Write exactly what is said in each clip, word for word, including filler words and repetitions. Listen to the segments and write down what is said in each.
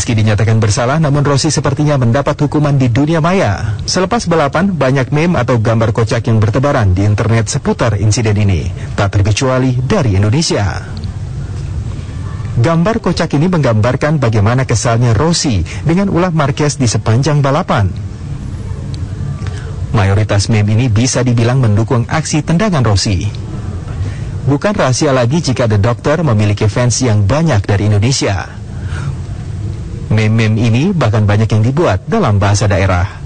Meski dinyatakan bersalah, namun Rossi sepertinya mendapat hukuman di dunia maya. Selepas balapan, banyak meme atau gambar kocak yang bertebaran di internet seputar insiden ini, tak terkecuali dari Indonesia. Gambar kocak ini menggambarkan bagaimana kesalnya Rossi dengan ulah Marquez di sepanjang balapan. Mayoritas meme ini bisa dibilang mendukung aksi tendangan Rossi. Bukan rahasia lagi jika The Doctor memiliki fans yang banyak dari Indonesia. Meme-meme ini bahkan banyak yang dibuat dalam bahasa daerah.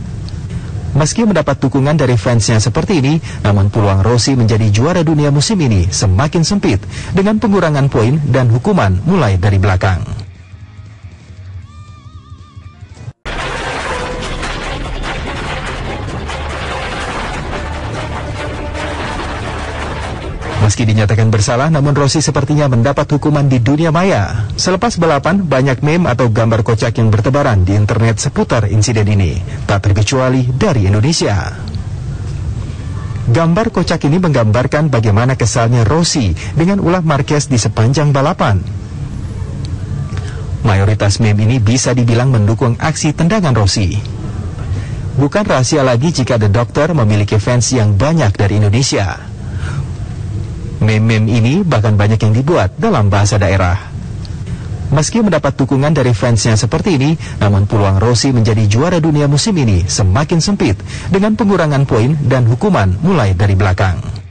Meski mendapat dukungan dari fansnya seperti ini, namun peluang Rossi menjadi juara dunia musim ini semakin sempit dengan pengurangan poin dan hukuman mulai dari belakang. Meski dinyatakan bersalah, namun Rossi sepertinya mendapat hukuman di dunia maya. Selepas balapan, banyak meme atau gambar kocak yang bertebaran di internet seputar insiden ini, tak terkecuali dari Indonesia. Gambar kocak ini menggambarkan bagaimana kesalnya Rossi dengan ulah Marquez di sepanjang balapan. Mayoritas meme ini bisa dibilang mendukung aksi tendangan Rossi. Bukan rahasia lagi jika The Doctor memiliki fans yang banyak dari Indonesia. Meme-meme ini bahkan banyak yang dibuat dalam bahasa daerah. Meski mendapat dukungan dari fansnya seperti ini, namun peluang Rossi menjadi juara dunia musim ini semakin sempit dengan pengurangan poin dan hukuman mulai dari belakang.